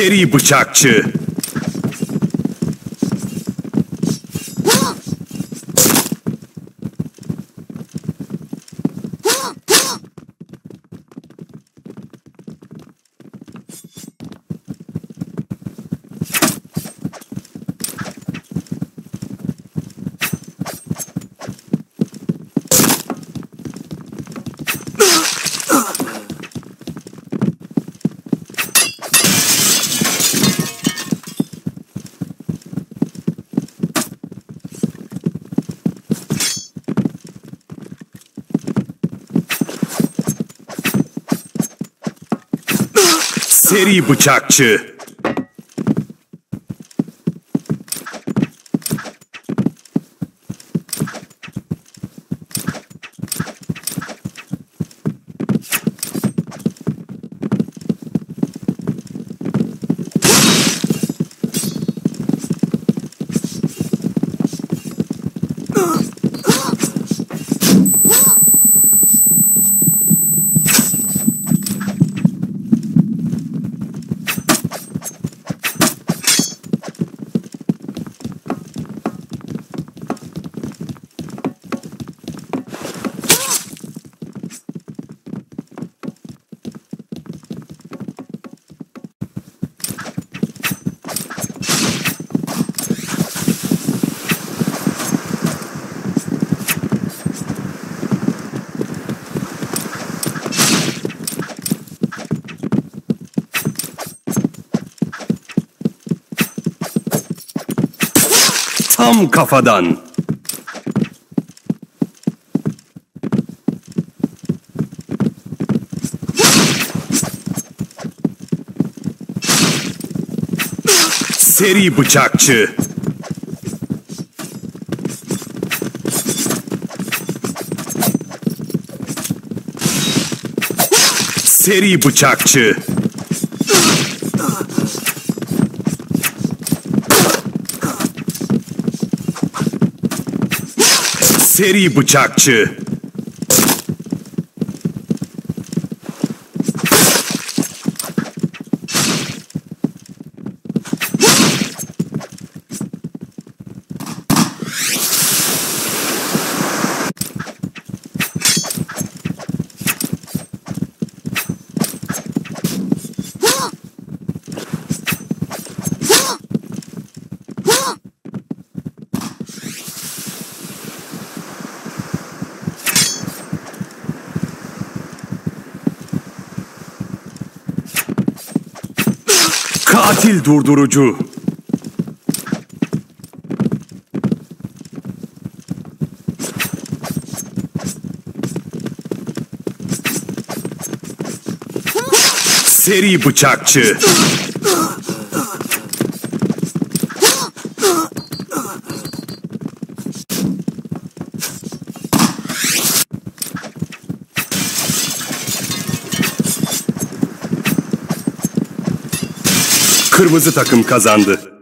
Seri bıçakçı. Seri bıçakçı. Tam kafadan. Seri bıçakçı. Seri bıçakçı. Seri bıçakçı. Katil durdurucu. Seri bıçakçı. Kırmızı takım kazandı.